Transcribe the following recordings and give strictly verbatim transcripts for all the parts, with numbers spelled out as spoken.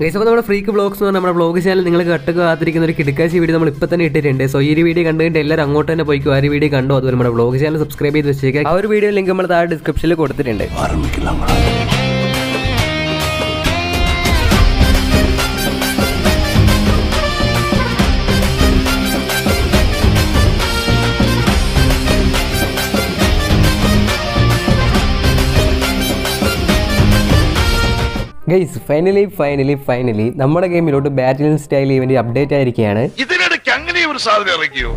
guys, so our freak vlogs na nammada vlog channel ningalku kattaka kathirikkunna oru kidikkachi video nammal ippa thanne ittirunde. So ee video kandukinte ellarum angotte thanne poikku aa video kando adu nammada vlog channel subscribe cheythu vechikka. Aa oru video link nammada thaye description il koduttirunde. Guys, finally, finally, finally, നമ്മുടെ ഗെയിമിലോട്ട് battle style event update ആയിരിക്കുകയാണ്.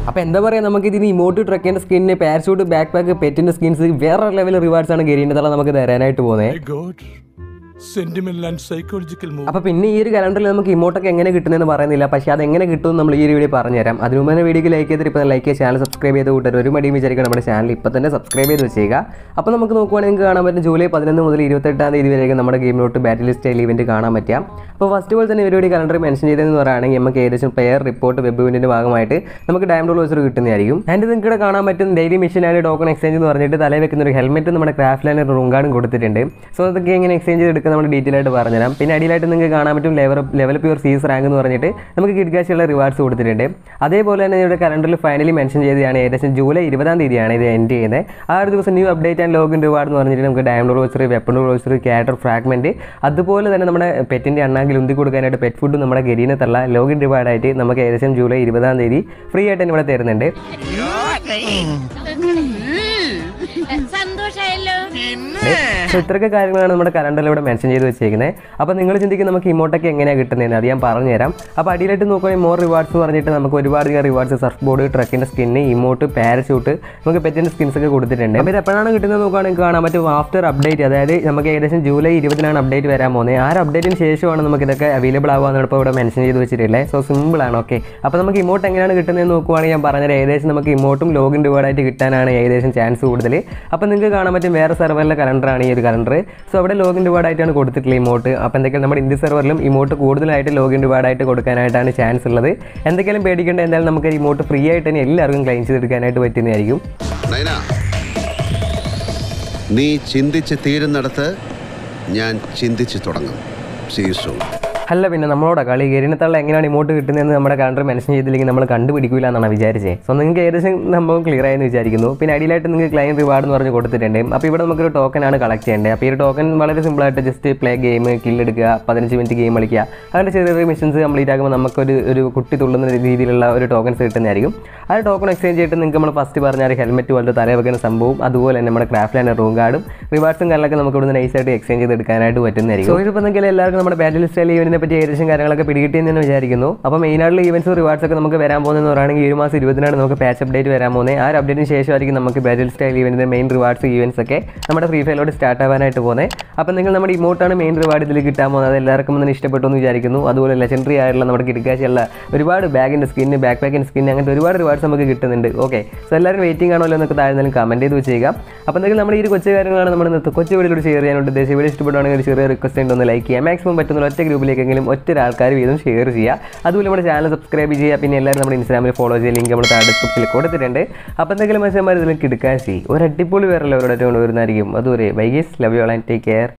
അപ്പോൾ എന്താ പറയാ, നമുക്ക് ഇതിന് emote ട്രക്കിന്റെ skin, parachute, back pack, പെറ്റിന്റെ സ്കിൻസ്, വേറെ ലെവൽ റിവാർഡ്സ് ആണ് ഗെയിമിന്റെ നമുക്ക് തരാനായിട്ട് പോകുന്നത്. Sentimental and psychological move. അപ്പോൾ പിന്നെ ഈ ഒരു കലണ്ടറിൽ നമുക്ക് ഇമോട്ടൊക്കെ എങ്ങനെ കിട്ടുന്നതെന്ന് പറയുന്നില്ല, പക്ഷേ അത് എങ്ങനെ കിട്ടും നമ്മൾ ഈ ഒരു വീഡിയോ പറഞ്ഞു തരാം. അതിനു മുമ്പ് വീഡിയോക്ക് ലൈക്ക് ചെയ്തിട്ട് ഇപ്പോൾ ലൈക്ക് ചെയ്യുക, ചാനൽ സബ്സ്ക്രൈബ് ചെയ്ത് കൂട്ടർ ഒരു മടിയും വിചാരിക്കുക, നമ്മുടെ ചാനൽ ഇപ്പോൾ തന്നെ സബ്സ്ക്രൈബ് ചെയ്ത് വെച്ചേക്കുക. അപ്പോൾ നമുക്ക് നോക്കുവാണെങ്കിൽ നിങ്ങൾക്ക് കാണാൻ പറ്റും ജൂലൈ പതിനൊന്ന് മുതൽ ഇരുപത്തെട്ടാം തീയതി വരെ നമ്മുടെ ഗെയിമിലോട്ട് ബാറ്റിൽ സ്റ്റൈൽ ഇവന്റ് കാണാൻ പറ്റുക. അപ്പോൾ ഫസ്റ്റ് ഓഫ് ഓൾ തന്നെ ഇവരുടെ കലണ്ടർ മെൻഷൻ ചെയ്തതെന്ന് പറയുകയാണെങ്കിൽ നമുക്ക് ഏകദേശം പ്ലെയർ റിപ്പോർട്ട് വെബ് ഇവന്റിന്റെ ഭാഗമായിട്ട് നമുക്ക് ഡയമണ്ട് റോൾസ് കിട്ടുന്നതായിരിക്കും. ആൻഡ് നിങ്ങൾക്ക് കാണാൻ പറ്റും daily mission and token exchange എന്ന് പറഞ്ഞിട്ട് തലയിൽ വെക്കുന്ന ഒരു ഹെൽമെറ്റ് നമ്മുടെ ക്രാഫ്റ്റ് ലാൻഡ് റൂംഗാർഡും കൊടുത്തിട്ടുണ്ട്. സോ അതൊക്കെ എങ്ങനെ എക്സ്ചേഞ്ച് ചെയ്തെടുക്കുക നമ്മൾ ഡീറ്റെയിൽ ആയിട്ട് പറഞ്ഞുതരാം. പിന്നെ അടിയിലായിട്ട് നിങ്ങൾക്ക് കാണാൻ പറ്റും level level pure CS rank എന്ന് പറഞ്ഞിട്ട് നമുക്ക് കിഡ്കാശിയുള്ള റിവാർഡ്സ് കൊടുത്തിട്ടുണ്ട്. അതേപോലെ തന്നെ ഇവിടെ കലണ്ടറിൽ ഫൈനലി മെൻഷൻ ചെയ്തതാണ് ഏകദേശം ജൂലൈ ഇരുപതാം തീയതിയാണ് ഇത് എൻഡ് ചെയ്യുന്നത്. ആ ഒരു ദിവസം new update and login reward എന്ന് പറഞ്ഞിട്ട് നമുക്ക് ഡയമണ്ട് റോൾസർ, വെപ്പൺ റോൾസർ, ക്യാരക്ടർ ഫ്രാഗ്മെന്റ്, അതുപോലെ തന്നെ നമ്മുടെ പെറ്റിൻ്റെ അണ്ണാങ്കിൽ ഉന്തി കൊടുക്കാനായിട്ട് പെറ്റ് ഫുഡ് നമ്മുടെ ഗരീനത്തുള്ള ലോഗിൻ റിവാർഡായിട്ട് നമുക്ക് ഏകദേശം ജൂലൈ ഇരുപതാം തീയതി ഫ്രീ ആയിട്ട് തന്നെ ഇവിടെ തരുന്നുണ്ട്. ഇത്രയൊക്കെ കാര്യങ്ങളാണ് നമ്മുടെ കലണ്ടറിൽ ഇവിടെ മെൻഷൻ ചെയ്ത് വെച്ചിരിക്കുന്നത്. അപ്പോൾ നിങ്ങൾ ചിന്തിക്കുന്നത് നമുക്ക് ഇമോട്ടൊക്കെ എങ്ങനെയാണ് കിട്ടുന്നതെന്ന് അത് ഞാൻ പറഞ്ഞു തരാം. അപ്പോൾ അടിയിലായിട്ട് നോക്കുകയാണെങ്കിൽ മോർ റിവാർഡ്സ് പറഞ്ഞിട്ട് നമുക്ക് ഒരുപാട് റിവാർഡ്സ് സർഫ് ബോർഡ്, ട്രക്കിൻ്റെ സ്കിന്ന്, ഇമോട്ട്, പാരഷൂട്ട്, നമുക്ക് പെറ്റിൻ്റെ സ്കിൻസൊക്കെ കൊടുത്തിട്ടുണ്ട്. അപ്പോൾ ഇത് എപ്പോഴാണ് കിട്ടുന്നത് നോക്കുകയാണെങ്കിൽ കാണാൻ പറ്റും ആഫ്റ്റർ അപ്ഡേറ്റ്, അതായത് നമുക്ക് ഏകദേശം ജൂലൈ ഇരുപതിനാണ് അപ്ഡേറ്റ് വരാൻ പോകുന്നത്. ആ ഒരു അപ്ഡേറ്റിന് ശേഷമാണ് നമുക്ക് ഇതൊക്കെ അവൈലബിൾ ആവുകയെന്നാണ് ഇപ്പോൾ ഇവിടെ മെൻഷൻ ചെയ്ത് വെച്ചിട്ടുള്ളത്. സോ സിമ്പിളാണ്. ഓക്കെ, അപ്പോൾ നമുക്ക് ഇമോട്ട് എങ്ങനെയാണ് കിട്ടുന്നതെന്ന് നോക്കുകയാണെങ്കിൽ ഞാൻ പറഞ്ഞത് ഏകദേശം നമുക്ക് ഇമോട്ടും ലോഗിൻ റിവാർഡായിട്ട് കിട്ടാനാണ് ഏകദേശം ചാൻസ് കൂടുതൽ. അപ്പോൾ നിങ്ങൾക്ക് കാണാൻ പറ്റും വേറെ സെർവറിലെ കലണ്ടറാണ് ഈ ഒരു കലണ്ടർ. സോ അവിടെ ലോഗിൻ റിവാർഡായിട്ടാണ് കൊടുത്തിട്ടുള്ള ഇമോട്ട്. അപ്പോൾ എന്തൊക്കെയാണ് നമ്മുടെ ഇന്ത്യ സെർവറിലും ഇമോട്ട് കൂടുതലായിട്ട് ലോഗിൻ റിവാർഡായിട്ട് കൊടുക്കാനായിട്ടാണ് ചാൻസ് ഉള്ളത്. എന്തൊക്കെയാലും പേടിക്കേണ്ട, എന്തായാലും നമുക്ക് ഇമോട്ട് ഫ്രീ ആയിട്ട് തന്നെ എല്ലാവർക്കും ക്ലെയിം ചെയ്തെടുക്കാനായിട്ട് പറ്റുന്നതായിരിക്കും. നീ ചിന്തിച്ച് തീരുന്നിടത്ത് ഞാൻ ചിന്തിച്ച് തുടങ്ങും. അല്ല പിന്നെ നമ്മളോട് കളി ഗരീനത്തുള്ള എങ്ങനെയാണ് ഇമോട്ട് കിട്ടുന്നതെന്ന് നമ്മുടെ കലണ്ടർ മെൻഷൻ ചെയ്തില്ലെങ്കിൽ നമ്മൾ കണ്ടുപിടിക്കില്ല എന്നാണ് വിചാരിച്ചത്. സോ നിങ്ങൾക്ക് ഏകദേശം സംഭവം ക്ലിയർ ആയെന്ന് വിചാരിക്കുന്നു. പിന്നെ അടിയിലായിട്ട് നിങ്ങൾക്ക് ക്ലെയിം റിവാർഡ് എന്ന് പറഞ്ഞ് കൊടുത്തിട്ടുണ്ട്. അപ്പോൾ ഇവിടെ നമുക്കൊരു ടോക്കനാണ് കളക്ട് ചെയ്യേണ്ടത്. അപ്പോൾ ഈ ടോക്കൺ വളരെ സിമ്പിളായിട്ട് ജസ്റ്റ് പ്ലേ ഗെയിം, കില്ലെടുക്കുക, പതിനഞ്ച് മിനിറ്റ് ഗെയിം കളിക്കുക, അങ്ങനെ ചെറിയ മിഷൻസ് കംപ്ലീറ്റ് ആകുമ്പോൾ നമുക്കൊരു ഒരു കുട്ടി തുള്ളുന്ന രീതിയിലുള്ള ഒരു ടോക്കൺസ് കിട്ടുന്നതായിരിക്കും. ആ ടോക്കൺ എക്സ്ചേഞ്ച് ചെയ്തിട്ട് നിങ്ങൾക്ക് നമ്മൾ ഫസ്റ്റ് പറഞ്ഞ ഒരു ഹെൽമെറ്റ് പോലത്തെ തലയിൽ വെക്കുന്ന സംഭവം, അതുപോലെ തന്നെ നമ്മുടെ ക്രാഫ്റ്റ് ലാൻഡ് റൂം കാർഡും റിവാർഡ്സും കാര്യങ്ങളൊക്കെ നമുക്ക് ഇവിടുന്ന് നൈസായിട്ട് എക്സ്ചേഞ്ച് ചെയ്തെടുക്കാനായിട്ട് പറ്റുന്നതായിരിക്കും. സോ ഇതിപ്പോൾ നിങ്ങൾക്ക് എല്ലാവർക്കും നമ്മുടെ ബാറ്റിൽ സ്റ്റൈൽ ഇവന്റിനെ പറ്റി ഏകദേശം കാര്യങ്ങളൊക്കെ പിടികിട്ടിയെന്ന് തന്നെ വിചാരിക്കുന്നു. അപ്പോൾ മെയിനായിട്ടുള്ള ഈവൻസ് റിവാർഡ്സ് ഒക്കെ നമുക്ക് വരാൻ പോകുന്നതെന്ന് പറയുകയാണെങ്കിൽ ഈ ഒരു മാസം ഇരുപതിനാണ് നമുക്ക് പാച്ച് അപ്ഡേറ്റ് വരാൻ പോകുന്നത്. ആ ഒരു അപ്ഡേറ്റിന് ശേഷമായിരിക്കും നമുക്ക് ബാറ്റിൽ സ്റ്റൈൽ ഇവന്റിന്റെ മെയിൻ റിവാർഡ്സ് ഈവൻസ് ഒക്കെ നമ്മുടെ ഫ്രീ ഫയറിലോട്ട് സ്റ്റാർട്ട് ആവാനായിട്ട് പോകുന്നത്. അപ്പോൾ നിങ്ങൾ നമ്മുടെ ഇമോട്ടാണ് മെയിൻ റിവാർഡ് ഇതിൽ കിട്ടാൻ പോകുന്നത്. എല്ലാവർക്കും ഒന്നും ഇഷ്ടപ്പെട്ടു എന്ന് വിചാരിക്കുന്നു. അതുപോലെ ലെജൻഡറി ആയിട്ടുള്ള നമ്മുടെ കിടക്കാശിയുള്ള ഒരുപാട് ബാഗിൻ്റെ സ്കിന്ന്, ബാക്ക് പാക്കിൻ്റെ സ്കിന്ന്, അങ്ങനത്തെ ഒരുപാട് റിവാർഡ്സ് നമുക്ക് കിട്ടുന്നുണ്ട്. ഓക്കെ, സോ എല്ലാവരും വെയിറ്റിംഗ് ആണല്ലോ എന്നൊക്കെ താഴ്ന്നാലും കമൻറ്റ് ചെയ്ത് വെച്ചേക്കുക. അപ്പോൾ എന്തെങ്കിലും നമ്മുടെ ഈ ഒരു കൊച്ചു കാര്യങ്ങളാണ് നമ്മൾ ഇന്നത്തെ കൊച്ചു വീഡിയോയിലൂടെ ഷെയർ ചെയ്യാനുണ്ട്. ദേശീയ വീഡിയോ ഇഷ്ടപ്പെടുകയാണെങ്കിൽ ഒരു ചെറിയ റിക്വസ്റ്റ് ഉണ്ട്, ഒന്ന് ലൈക്ക് ചെയ്യുക. മാക്സിമം പറ്റുന്ന ഒറ്റ ഗ്രൂപ്പിലേക്ക് ഒറ്റ ആൾക്കാർ വീതം ഷെയർ ചെയ്യുക. അതുപോലെ നമ്മുടെ ചാനൽ സബ്സ്ക്രൈബ് ചെയ്യുക. പിന്നെ എല്ലാവരും നമ്മുടെ ഇൻസ്റ്റാഗ്രാമിൽ ഫോളോ ചെയ്യുക. ലിങ്ക് നമ്മൾ താഴെ ഡിസ്ക്രിപ്ഷനിൽ കൊടുത്തിട്ടുണ്ട്. അപ്പോൾ എന്തെങ്കിലും മനുഷ്യന്മാർ ഇതിൽ കിടക്കാൻ ചെയ്യും ഒരു അടിപൊളി വേറെ എല്ലാവരോടൊറ്റ കൊണ്ടുവരുന്നതായിരിക്കും. അതുവരെ bye guys, love you all and take care.